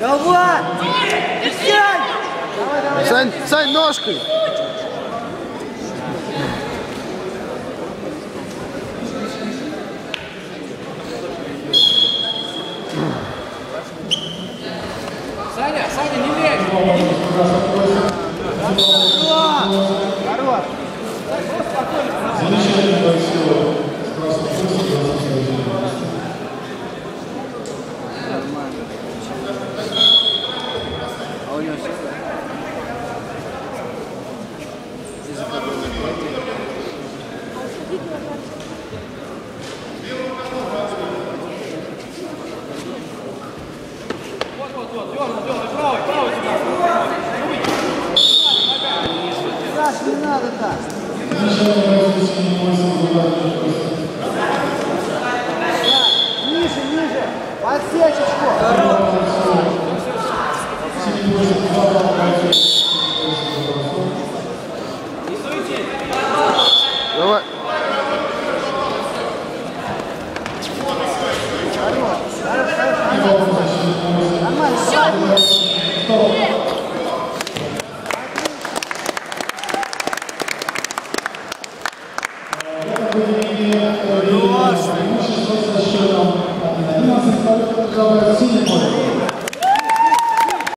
Давай.